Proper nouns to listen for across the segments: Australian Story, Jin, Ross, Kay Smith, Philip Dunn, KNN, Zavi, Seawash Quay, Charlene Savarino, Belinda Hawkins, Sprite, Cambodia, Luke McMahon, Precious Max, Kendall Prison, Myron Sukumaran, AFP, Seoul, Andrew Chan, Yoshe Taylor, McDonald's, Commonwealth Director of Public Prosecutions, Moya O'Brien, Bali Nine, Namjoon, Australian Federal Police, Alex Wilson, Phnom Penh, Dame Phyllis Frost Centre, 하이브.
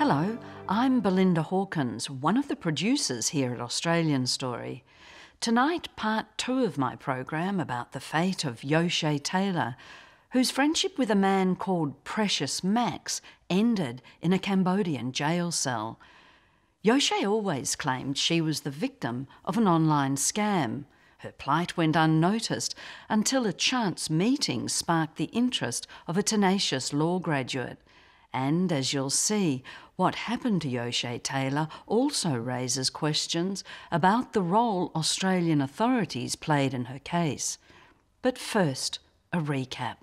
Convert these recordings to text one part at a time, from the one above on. Hello, I'm Belinda Hawkins, one of the producers here at Australian Story. Tonight, part two of my program about the fate of Yoshe Taylor, whose friendship with a man called Precious Max ended in a Cambodian jail cell. Yoshe always claimed she was the victim of an online scam. Her plight went unnoticed until a chance meeting sparked the interest of a tenacious law graduate. And, as you'll see, what happened to Yoshe Taylor also raises questions about the role Australian authorities played in her case. But first, a recap.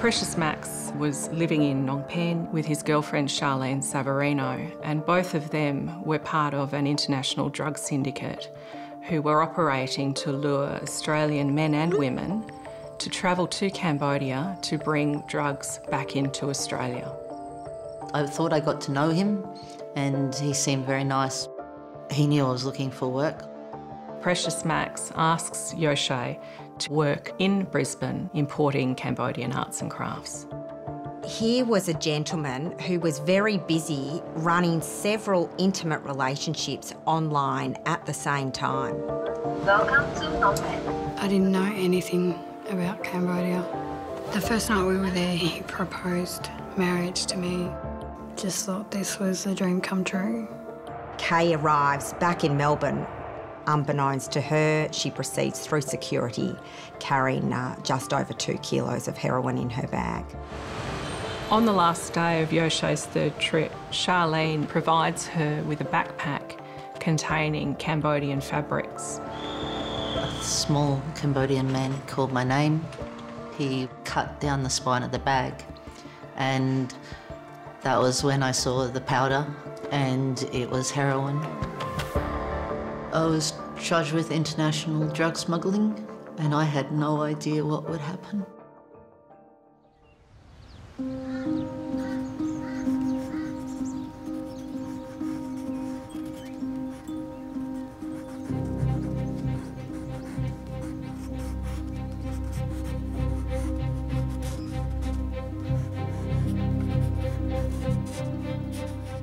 Precious Max was living in Phnom Penh with his girlfriend Charlene Savarino, and both of them were part of an international drug syndicate who were operating to lure Australian men and women to travel to Cambodia to bring drugs back into Australia. I thought I got to know him and he seemed very nice. He knew I was looking for work. Precious Max asks Yoshe to work in Brisbane importing Cambodian arts and crafts. Here was a gentleman who was very busy running several intimate relationships online at the same time. Welcome to Phnom Penh. I didn't know anything about Cambodia. The first night we were there, he proposed marriage to me. Just thought this was a dream come true. Kay arrives back in Melbourne. Unbeknownst to her, she proceeds through security, carrying just over 2 kilos of heroin in her bag. On the last day of Yoshe's third trip, Charlene provides her with a backpack containing Cambodian fabrics. A small Cambodian man called my name. He cut down the spine of the bag, and that was when I saw the powder, and it was heroin. I was charged with international drug smuggling, and I had no idea what would happen.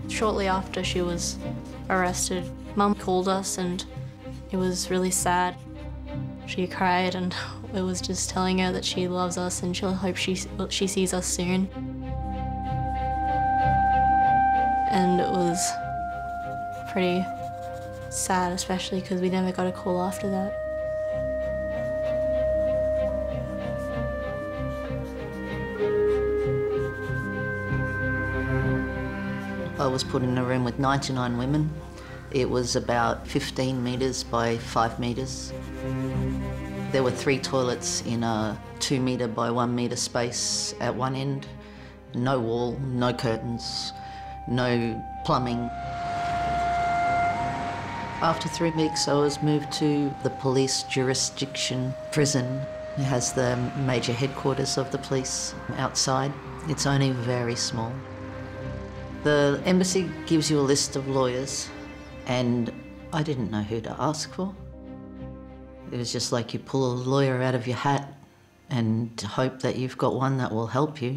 Shortly after she was arrested, Mum called us and it was really sad. She cried and it was just telling her that she loves us and she'll hope she sees us soon. And it was pretty sad, especially because we never got a call after that. I was put in a room with 99 women. It was about 15 metres by 5 metres. There were 3 toilets in a 2 metre by 1 metre space at one end. No wall, no curtains, no plumbing. After 3 weeks, I was moved to the police jurisdiction prison. It has the major headquarters of the police outside. It's only very small. The embassy gives you a list of lawyers, and I didn't know who to ask for. It was just like you pull a lawyer out of your hat and hope that you've got one that will help you.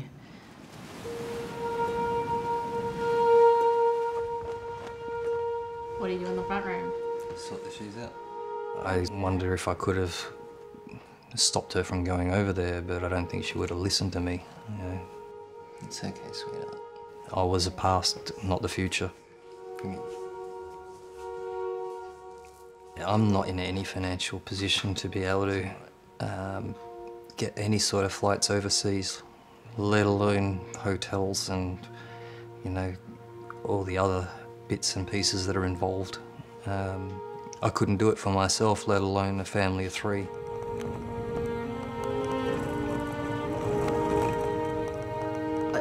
What do you do in the front room? Sort the shoes out. I wonder if I could have stopped her from going over there, but I don't think she would have listened to me. You know. It's okay, sweetheart. I was the past, not the future. I'm not in any financial position to be able to get any sort of flights overseas, let alone hotels and, you know, all the other bits and pieces that are involved. I couldn't do it for myself, let alone a family of 3.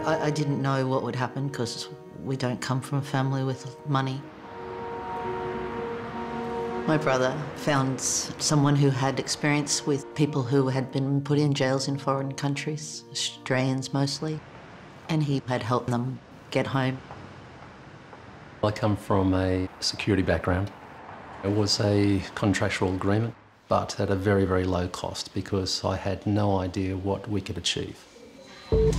I didn't know what would happen because we don't come from a family with money. My brother found someone who had experience with people who had been put in jails in foreign countries, Australians mostly, and he had helped them get home. I come from a security background. It was a contractual agreement, but at a very, very low cost because I had no idea what we could achieve. Over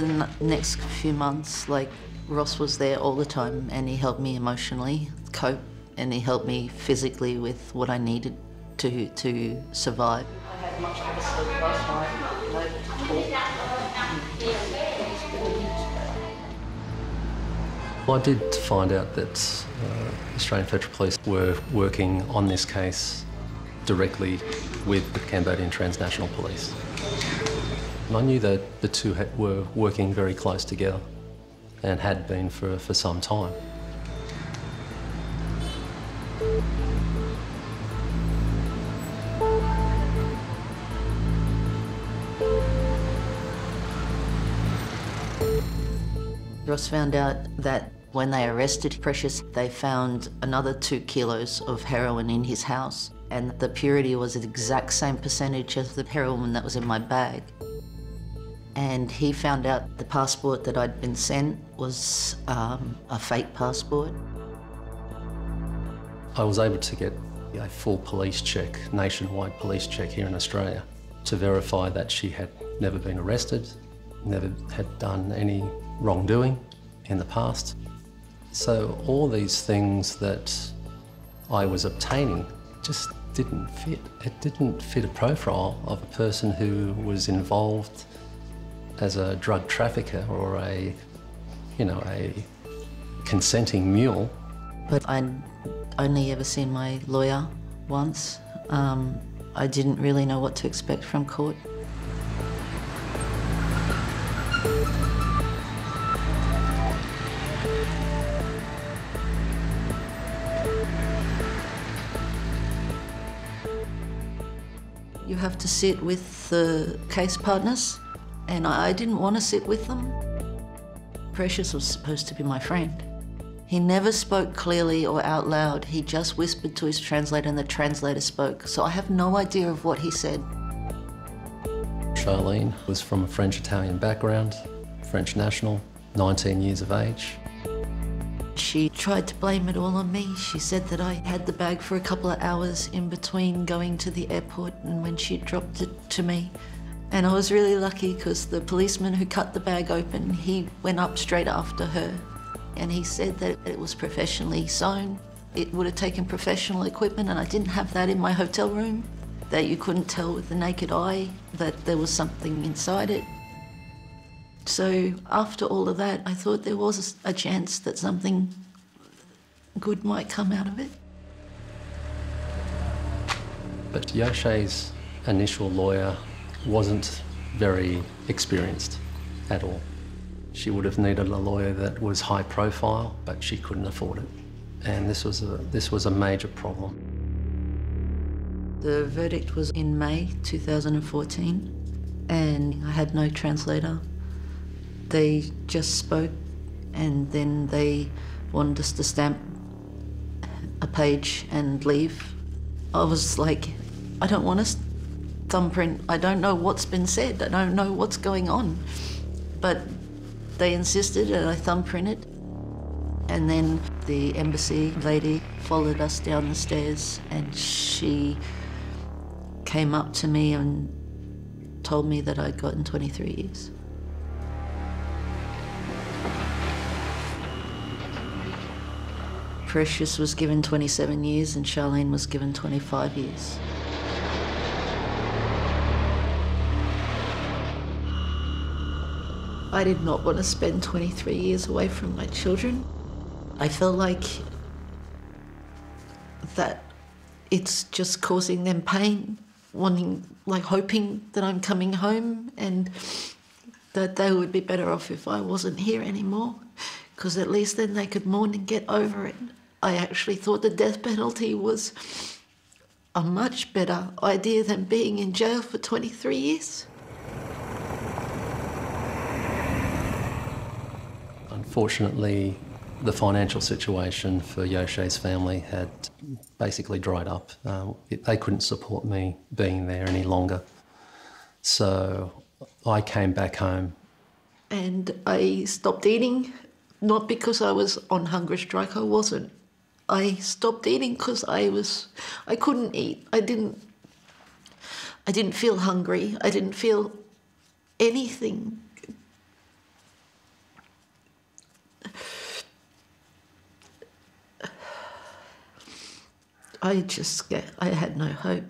the next few months, like, Ross was there all the time and he helped me emotionally cope and he helped me physically with what I needed to survive. I had much better sleep last night, no talk. I did find out that Australian Federal Police were working on this case directly with the Cambodian Transnational Police. And I knew that the two were working very close together and had been for some time. Ross found out that when they arrested Precious, they found another 2 kilos of heroin in his house, and the purity was the exact same percentage as the heroin that was in my bag. And he found out the passport that I'd been sent was a fake passport. I was able to get a full police check, nationwide police check here in Australia, to verify that she had never been arrested, never had done any wrongdoing in the past. So all these things that I was obtaining just didn't fit. It didn't fit a profile of a person who was involved as a drug trafficker or a, you know, a consenting mule. But I'd only ever seen my lawyer once. I didn't really know what to expect from court. You have to sit with the case partners, and I didn't want to sit with them. Precious was supposed to be my friend. He never spoke clearly or out loud. He just whispered to his translator and the translator spoke, so I have no idea of what he said. Charlene was from a French-Italian background, French national, 19 years of age. She tried to blame it all on me. She said that I had the bag for a couple of hours in between going to the airport and when she dropped it to me. And I was really lucky because the policeman who cut the bag open, he went up straight after her and he said that it was professionally sewn. It would have taken professional equipment and I didn't have that in my hotel room, that you couldn't tell with the naked eye that there was something inside it. So after all of that, I thought there was a chance that something good might come out of it. But Yoshe's initial lawyer wasn't very experienced at all. She would have needed a lawyer that was high profile, but she couldn't afford it. And this was a major problem. The verdict was in May 2014, and I had no translator. They just spoke, and then they wanted us to stamp a page and leave. I was like, I don't want to thumbprint. I don't know what's been said. I don't know what's going on. But they insisted and I thumbprinted. And then the embassy lady followed us down the stairs and she came up to me and told me that I'd gotten 23 years. Precious was given 27 years and Charlene was given 25 years. I did not want to spend 23 years away from my children. I feel like that it's just causing them pain, hoping that I'm coming home and that they would be better off if I wasn't here anymore, because at least then they could mourn and get over it. I actually thought the death penalty was a much better idea than being in jail for 23 years. Unfortunately, the financial situation for Yoshe's family had basically dried up. They couldn't support me being there any longer. So I came back home. And I stopped eating, not because I was on hunger strike, I wasn't. I stopped eating because I couldn't eat. I didn't feel hungry. I didn't feel anything. I had no hope.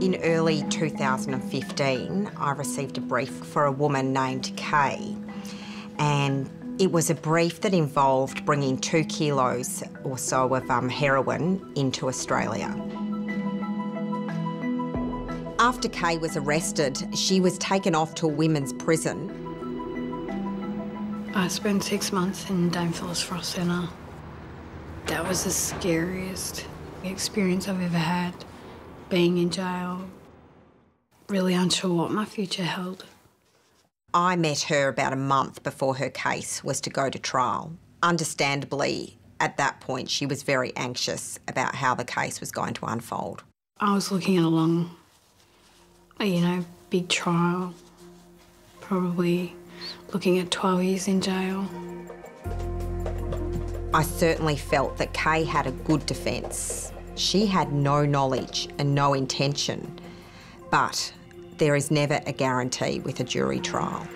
In early 2015, I received a brief for a woman named Kay, and it was a brief that involved bringing 2 kilos or so of heroin into Australia. After Kay was arrested, she was taken off to a women's prison. I spent 6 months in Dame Phyllis Frost Centre. That was the scariest experience I've ever had, being in jail, really unsure what my future held. I met her about a month before her case was to go to trial. Understandably, at that point, she was very anxious about how the case was going to unfold. I was looking at a long, big trial, probably looking at 12 years in jail. I certainly felt that Kay had a good defence. She had no knowledge and no intention, but there is never a guarantee with a jury trial.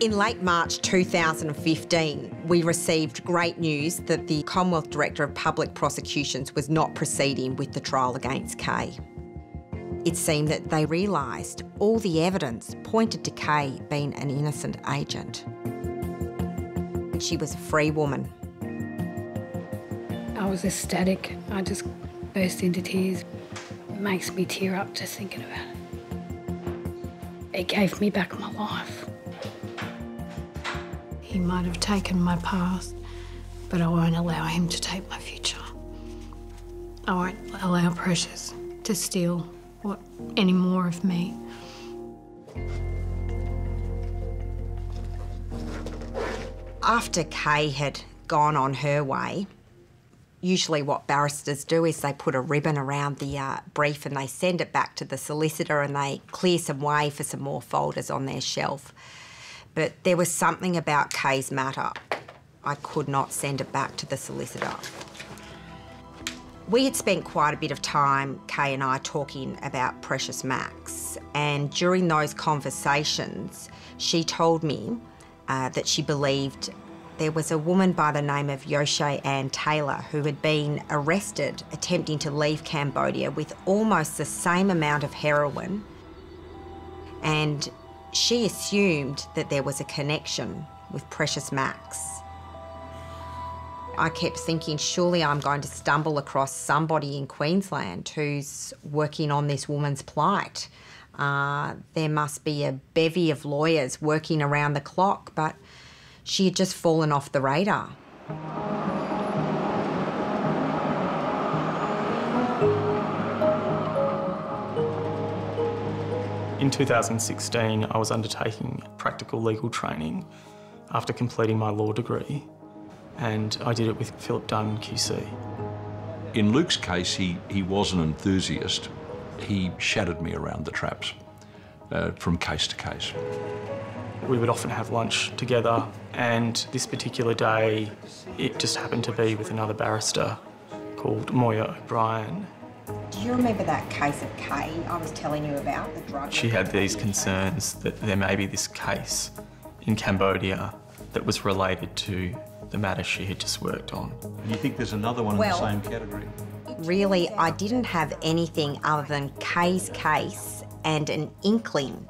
In late March 2015, we received great news that the Commonwealth Director of Public Prosecutions was not proceeding with the trial against Kay. It seemed that they realised all the evidence pointed to Kay being an innocent agent. She was a free woman. I was ecstatic. I just burst into tears. It makes me tear up just thinking about it. It gave me back my life. He might have taken my past, but I won't allow him to take my future. I won't allow Precious to steal any more of me. After Kay had gone on her way, usually what barristers do is they put a ribbon around the brief and they send it back to the solicitor and they clear some way for some more folders on their shelf. But there was something about Kay's matter. I could not send it back to the solicitor. We had spent quite a bit of time, Kay and I, talking about Precious Max, and during those conversations, she told me that she believed there was a woman by the name of Yoshe Taylor who had been arrested attempting to leave Cambodia with almost the same amount of heroin, and she assumed that there was a connection with Precious Max. I kept thinking, surely I'm going to stumble across somebody in Queensland who's working on this woman's plight. There must be a bevy of lawyers working around the clock, but she had just fallen off the radar. In 2016, I was undertaking practical legal training after completing my law degree, and I did it with Philip Dunn, QC. In Luke's case, he was an enthusiast. He shadowed me around the traps from case to case. We would often have lunch together, and this particular day, it just happened to be with another barrister called Moya O'Brien. Do you remember that case of Kay I was telling you about, the drug? She had these concerns that there may be this case in Cambodia that was related to the matter she had just worked on. And you think there's another one in the same category? Really, I didn't have anything other than Kay's case and an inkling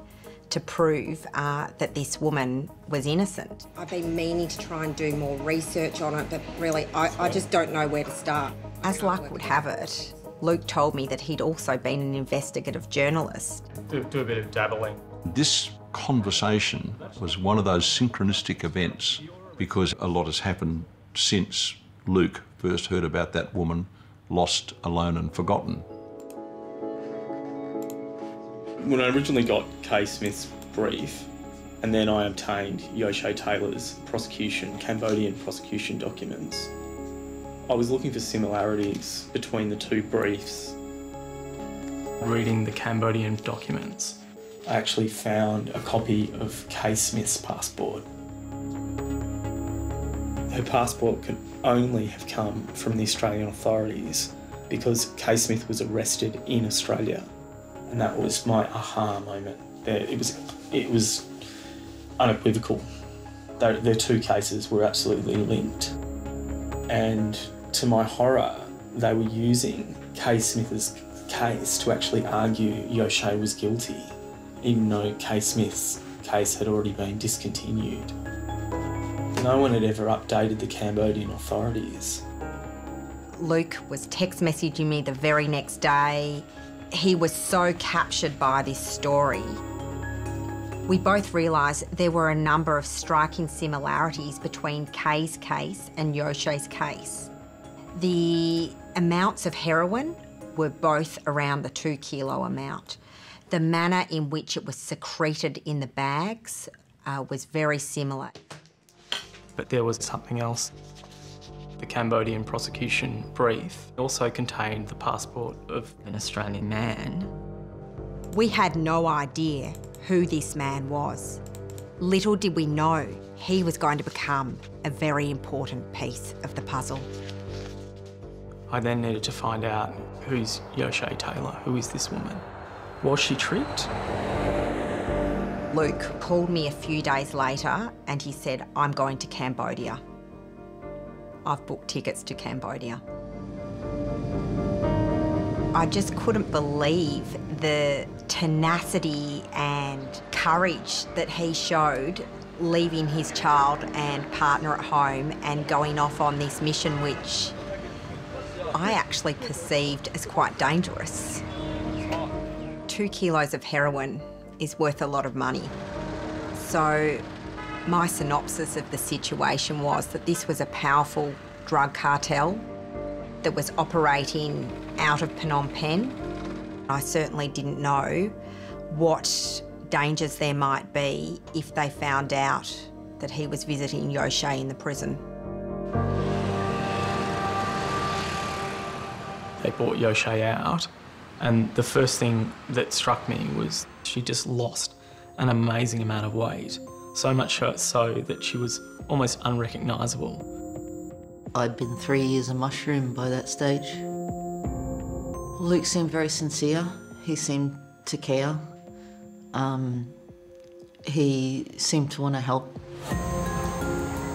to prove that this woman was innocent. I've been meaning to try and do more research on it, but really, I just don't know where to start. As luck would have it, Luke told me that he'd also been an investigative journalist. Do a bit of dabbling. This conversation was one of those synchronistic events, because a lot has happened since Luke first heard about that woman, lost, alone and forgotten. When I originally got Kay Smith's brief, and then I obtained Yoshe Taylor's Cambodian prosecution documents, I was looking for similarities between the two briefs. Reading the Cambodian documents, I actually found a copy of Kay Smith's passport. Her passport could only have come from the Australian authorities because Kay Smith was arrested in Australia. And that was my aha moment. It was unequivocal. Their two cases were absolutely linked. And to my horror, they were using Kay Smith's case to actually argue Yoshe was guilty, even though Kay Smith's case had already been discontinued. No one had ever updated the Cambodian authorities. Luke was text messaging me the very next day. He was so captured by this story. We both realised there were a number of striking similarities between Kay's case and Yoshe's case. The amounts of heroin were both around the 2 kilo amount. The manner in which it was secreted in the bags was very similar. But there was something else. The Cambodian prosecution brief also contained the passport of an Australian man. We had no idea who this man was. Little did we know he was going to become a very important piece of the puzzle. I then needed to find out, who's Yoshe Taylor? Who is this woman? Was she tricked? Luke called me a few days later and he said, I'm going to Cambodia. I've booked tickets to Cambodia. I just couldn't believe the tenacity and courage that he showed, leaving his child and partner at home and going off on this mission, which I actually perceived as quite dangerous. 2 kilos of heroin is worth a lot of money. So my synopsis of the situation was that this was a powerful drug cartel that was operating out of Phnom Penh. I certainly didn't know what dangers there might be if they found out that he was visiting Yoshe in the prison. They brought Yoshe out, and the first thing that struck me was she just lost an amazing amount of weight, so much so that she was almost unrecognisable. I'd been 3 years a mushroom by that stage. Luke seemed very sincere. He seemed to care. He seemed to want to help.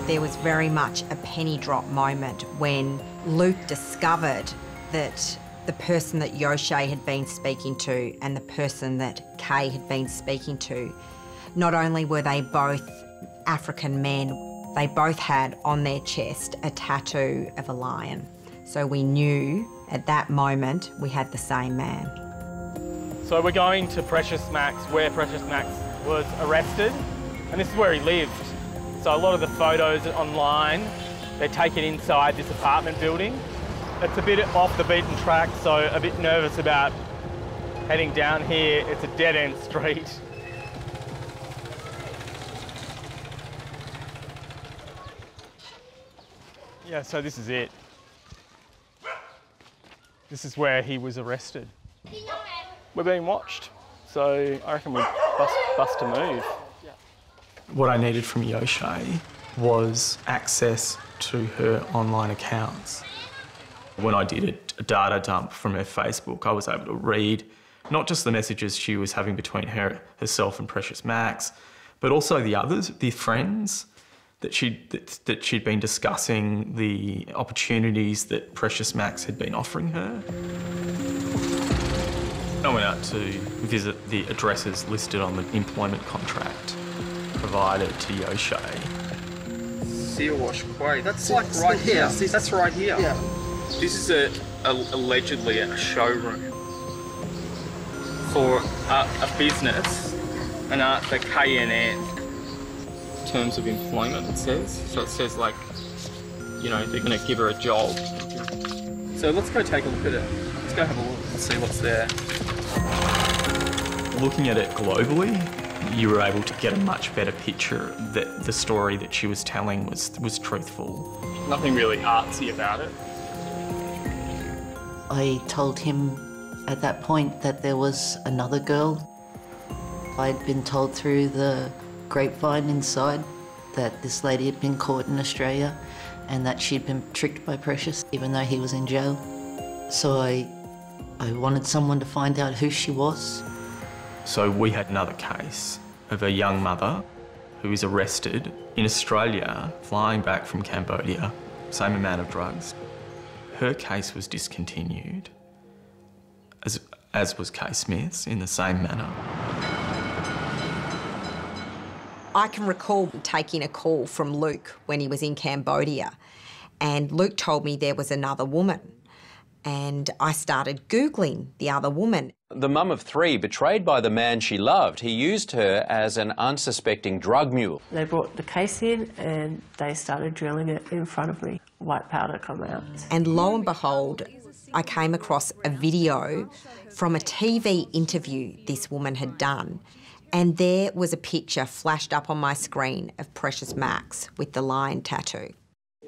There was very much a penny drop moment when Luke discovered that the person that Yoshe had been speaking to and the person that Kay had been speaking to, not only were they both African men, they both had on their chest a tattoo of a lion. So we knew at that moment we had the same man. So we're going to Precious Max, where Precious Max was arrested, and this is where he lived. So a lot of the photos online, they're taken inside this apartment building. It's a bit off the beaten track, so a bit nervous about heading down here. It's a dead-end street. Yeah, so this is it. This is where he was arrested. We're being watched, so I reckon we bust a move. What I needed from Yoshe was access to her online accounts. When I did a data dump from her Facebook, I was able to read not just the messages she was having between herself and Precious Max, but also the others, the friends that she'd been discussing, the opportunities that Precious Max had been offering her. I went out to visit the addresses listed on the employment contract provided to Yoshe. Seawash Quay, that's like right here. That's right here. Yeah. This is allegedly a showroom for a business, an art, the KNN. Terms of employment, it says. So it says, like, you know, they're going to give her a job. So let's go take a look at it. Let's go have a look and see what's there. Looking at it globally, you were able to get a much better picture that the story that she was telling was truthful. Nothing really artsy about it. I told him at that point that there was another girl. I'd been told through the grapevine inside that this lady had been caught in Australia and that she'd been tricked by Precious, even though he was in jail. So I wanted someone to find out who she was. So we had another case of a young mother who was arrested in Australia, flying back from Cambodia, same amount of drugs. Her case was discontinued, as was Kay Smith's, in the same manner. I can recall taking a call from Luke when he was in Cambodia, and Luke told me there was another woman, and I started Googling the other woman. The mum of three, betrayed by the man she loved, he used her as an unsuspecting drug mule. They brought the case in and they started drilling it in front of me. White powder come out. And lo and behold, I came across a video from a TV interview this woman had done. And there was a picture flashed up on my screen of Precious Max with the lion tattoo.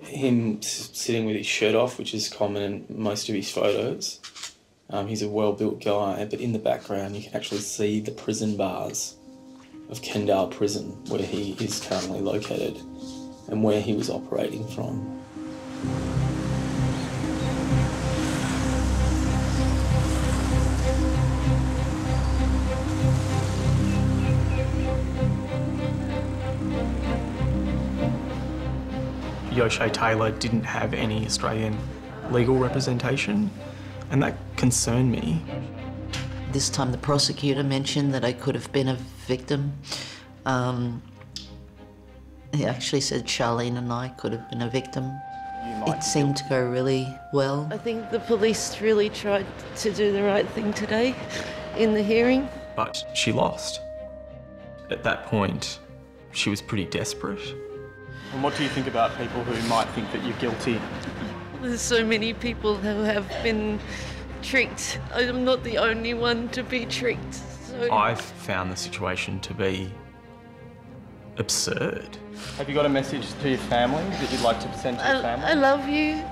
Him sitting with his shirt off, which is common in most of his photos. He's a well-built guy, but in the background you can actually see the prison bars of Kendall Prison, where he is currently located and where he was operating from. Yoshe Taylor didn't have any Australian legal representation, and that concerned me. This time the prosecutor mentioned that I could have been a victim. He actually said Charlene and I could have been a victim. It seemed to go really well. I think the police really tried to do the right thing today in the hearing. But she lost. At that point, she was pretty desperate. And what do you think about people who might think that you're guilty? There's so many people who have been tricked. I'm not the only one to be tricked. So. I've found the situation to be absurd. Have you got a message to your family that you'd like to send to your family? I love you.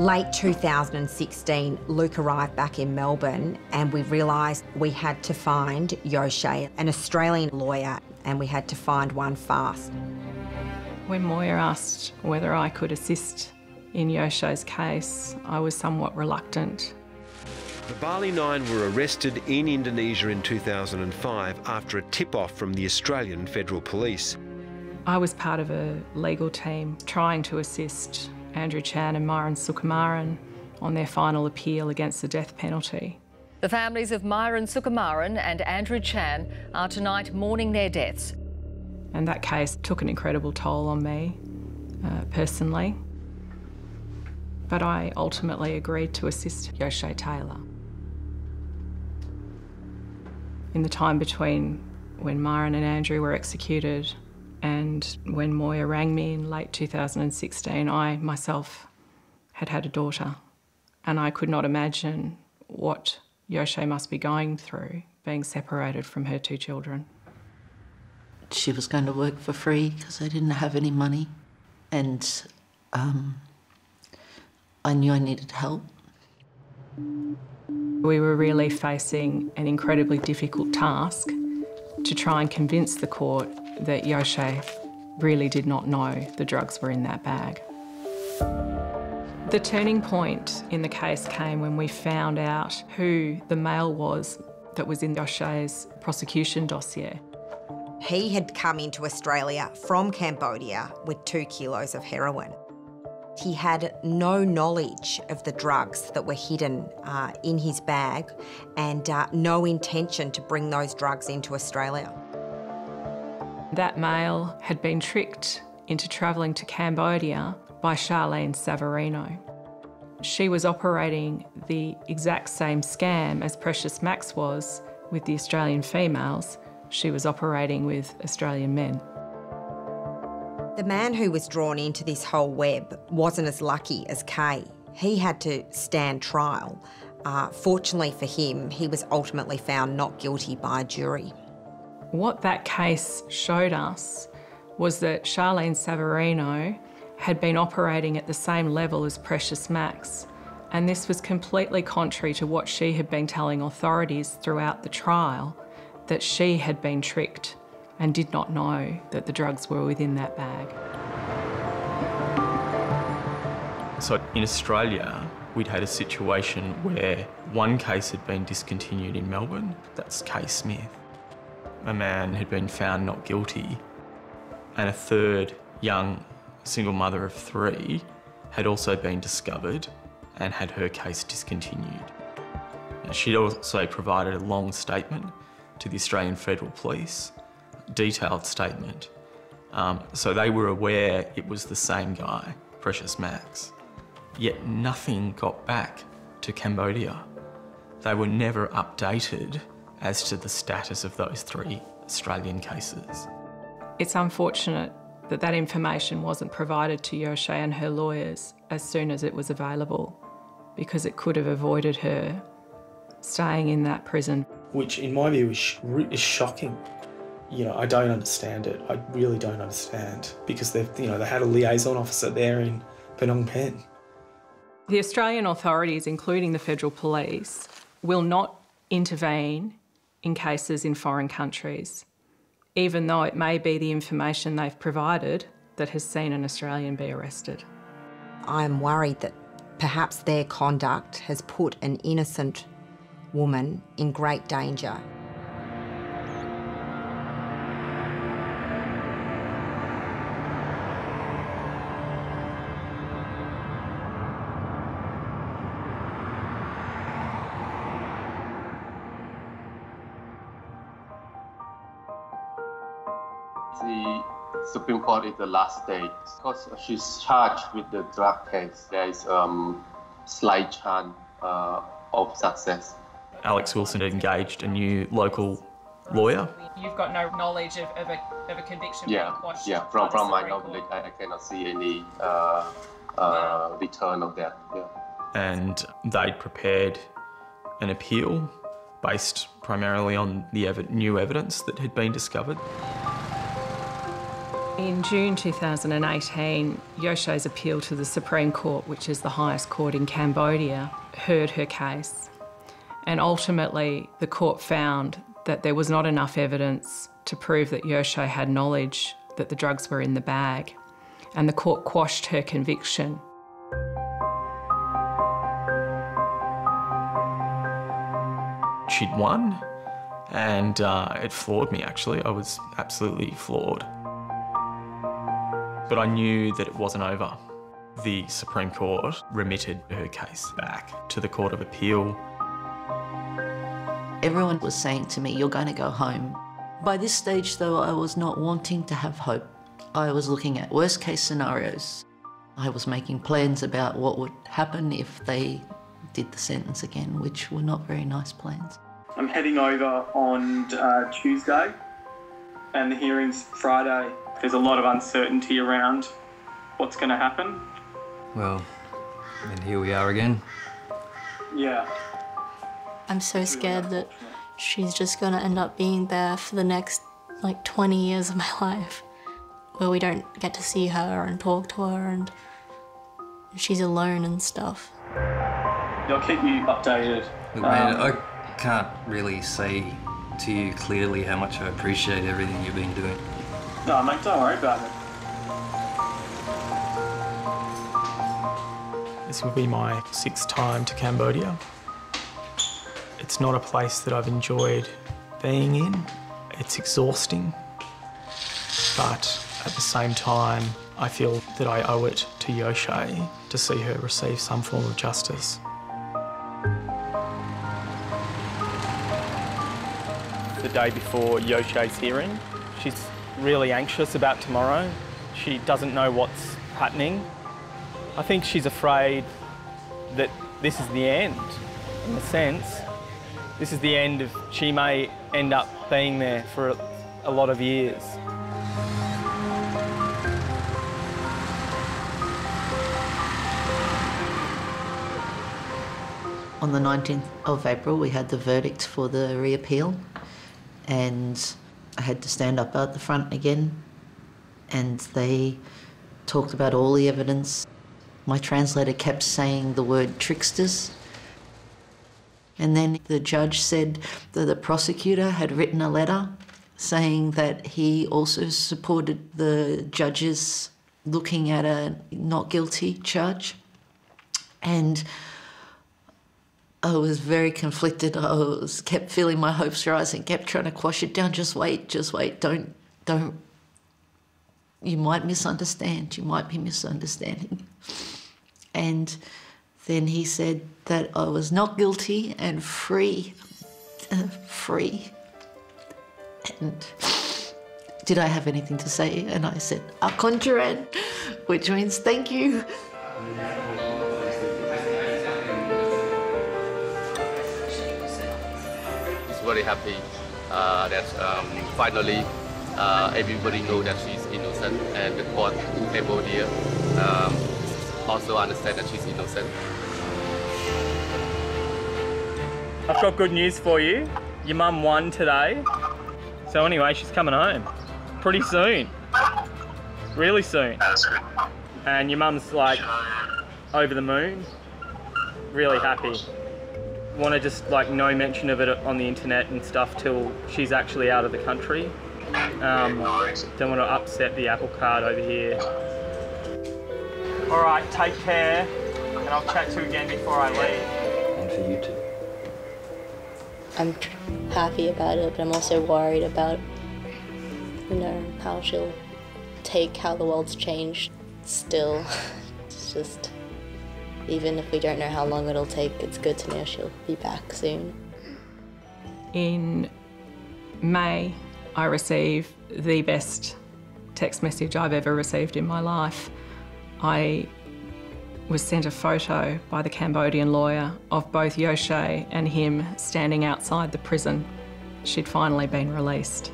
Late 2016, Luke arrived back in Melbourne and we realised we had to find Yoshe, an Australian lawyer, and we had to find one fast. When Moya asked whether I could assist in Yoshe's case, I was somewhat reluctant. The Bali Nine were arrested in Indonesia in 2005 after a tip-off from the Australian Federal Police. I was part of a legal team trying to assist Andrew Chan and Myron Sukumaran on their final appeal against the death penalty. The families of Myron Sukumaran and Andrew Chan are tonight mourning their deaths. And that case took an incredible toll on me, personally. But I ultimately agreed to assist Yoshe Taylor. In the time between when Myron and Andrew were executed and when Moya rang me in late 2016, I myself had a daughter, and I could not imagine what Yoshe must be going through, being separated from her two children. She was going to work for free because I didn't have any money, and I knew I needed help. We were really facing an incredibly difficult task to try and convince the court that Yoshe really did not know the drugs were in that bag. The turning point in the case came when we found out who the male was that was in Yoshe's prosecution dossier. He had come into Australia from Cambodia with 2 kilos of heroin. He had no knowledge of the drugs that were hidden in his bag and no intention to bring those drugs into Australia. That male had been tricked into travelling to Cambodia by Charlene Savarino. She was operating the exact same scam as Precious Max was with the Australian females. She was operating with Australian men. The man who was drawn into this whole web wasn't as lucky as Kay. He had to stand trial. Fortunately for him, he was ultimately found not guilty by a jury. What that case showed us was that Charlene Savarino had been operating at the same level as Precious Max and this was completely contrary to what she had been telling authorities throughout the trial, that she had been tricked and did not know that the drugs were within that bag. So in Australia, we'd had a situation where one case had been discontinued in Melbourne, that's Kay Smith. A man had been found not guilty, and a third young single mother of three had also been discovered and had her case discontinued. She'd also provided a long statement to the Australian Federal Police, detailed statement. So they were aware it was the same guy, Precious Max, yet nothing got back to Cambodia. They were never updated as to the status of those three Australian cases. It's unfortunate that that information wasn't provided to Yoshe and her lawyers as soon as it was available, because it could have avoided her staying in that prison. Which, in my view, is shocking. You know, I don't understand it. I really don't understand, because they had a liaison officer there in Phnom Penh. The Australian authorities, including the Federal Police, will not intervene in cases in foreign countries, even though it may be the information they've provided that has seen an Australian be arrested. I'm worried that perhaps their conduct has put an innocent woman in great danger. The Supreme Court is the last stage. Because she's charged with the drug case, there is a slight chance of success. Alex Wilson engaged a new local lawyer. You've got no knowledge of a conviction being quashed? Yeah, from my knowledge, I cannot see any return of that. Yeah. And they'd prepared an appeal based primarily on the new evidence that had been discovered. In June 2018, Yoshe's appeal to the Supreme Court, which is the highest court in Cambodia, heard her case. And ultimately, the court found that there was not enough evidence to prove that Yoshe had knowledge that the drugs were in the bag. And the court quashed her conviction. She'd won, and it floored me, actually. I was absolutely floored. But I knew that it wasn't over. The Supreme Court remitted her case back to the Court of Appeal. Everyone was saying to me, you're going to go home. By this stage, though, I was not wanting to have hope. I was looking at worst-case scenarios. I was making plans about what would happen if they did the sentence again, which were not very nice plans. I'm heading over on Tuesday, and the hearing's Friday. There's a lot of uncertainty around what's going to happen. Well, and here we are again. Yeah. I'm so scared that she's just going to end up being there for the next, 20 years of my life, where we don't get to see her and talk to her and she's alone and stuff. I'll keep you updated. Look, man, I can't really say to you clearly how much I appreciate everything you've been doing. No, mate, don't worry about it. This will be my 6th time to Cambodia. It's not a place that I've enjoyed being in. It's exhausting, but at the same time, I feel that I owe it to Yoshe to see her receive some form of justice. The day before Yoshe's hearing, she's really anxious about tomorrow. She doesn't know what's happening. I think she's afraid that this is the end, in a sense. This is the end of, she may end up being there for a lot of years. On the 19th of April, we had the verdict for the reappeal, and I had to stand up out the front again, and they talked about all the evidence. My translator kept saying the word tricksters. And then the judge said that the prosecutor had written a letter saying that he also supported the judges looking at a not guilty charge. And I was very conflicted. I was kept feeling my hopes rise and kept trying to quash it down. Just wait, don't. You might misunderstand, you might be misunderstanding. And then he said that I was not guilty and free, free. And did I have anything to say? And I said, "A conjuran," which means thank you. She's very happy that finally everybody knows that she's innocent, and the court in Cambodia also understand that she's innocent. I've got good news for you. Your mum won today. So anyway, she's coming home pretty soon, really soon. And your mum's like over the moon, really happy. Want to just like no mention of it on the internet and stuff till she's actually out of the country. Don't want to upset the apple cart over here. All right, take care, and I'll chat to you again before I leave. And for you too. I'm happy about it, but I'm also worried about, you know, how she'll take how the world's changed still. It's just, even if we don't know how long it'll take, it's good to know she'll be back soon. In May, I received the best text message I've ever received in my life. I was sent a photo by the Cambodian lawyer of both Yoshe and him standing outside the prison. She'd finally been released.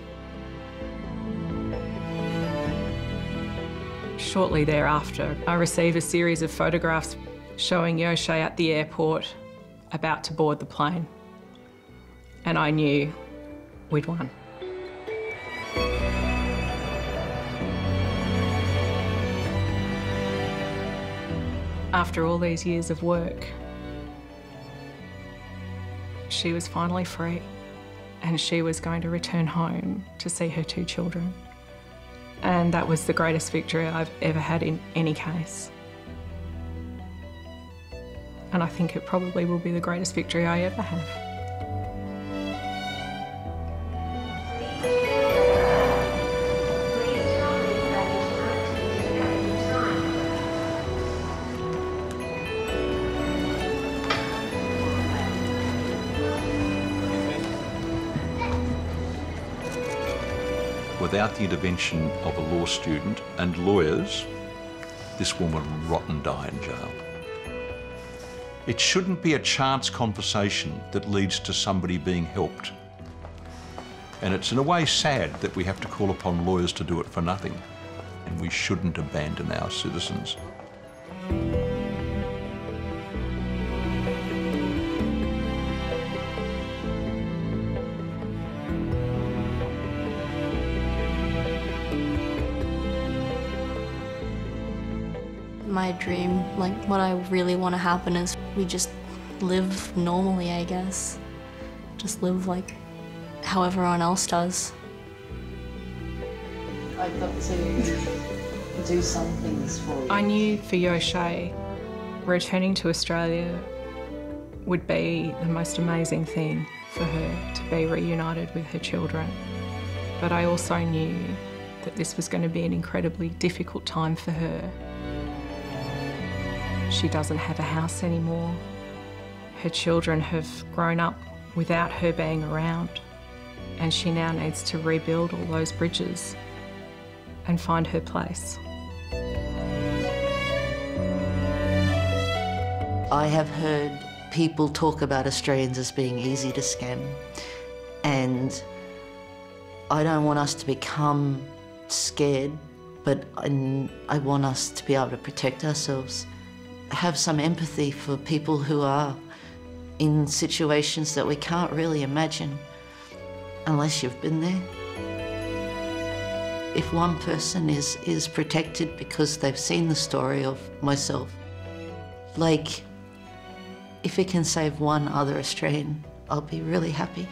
Shortly thereafter, I received a series of photographs showing Yoshe at the airport about to board the plane. And I knew we'd won. After all these years of work, she was finally free, and she was going to return home to see her two children. And that was the greatest victory I've ever had in any case. And I think it probably will be the greatest victory I ever have. Without the intervention of a law student and lawyers, this woman would rot and die in jail. It shouldn't be a chance conversation that leads to somebody being helped. And it's in a way sad that we have to call upon lawyers to do it for nothing. And we shouldn't abandon our citizens. My dream, like what I really want to happen is we just live normally, I guess. Just live like how everyone else does. I've got to do some things for you. I knew for Yoshe, returning to Australia would be the most amazing thing for her, to be reunited with her children. But I also knew that this was going to be an incredibly difficult time for her. She doesn't have a house anymore. Her children have grown up without her being around, and she now needs to rebuild all those bridges and find her place. I have heard people talk about Australians as being easy to scam, and I don't want us to become scared, but I want us to be able to protect ourselves. Have some empathy for people who are in situations that we can't really imagine unless you've been there. If one person is protected because they've seen the story of myself, Like, if it can save one other Australian, I'll be really happy.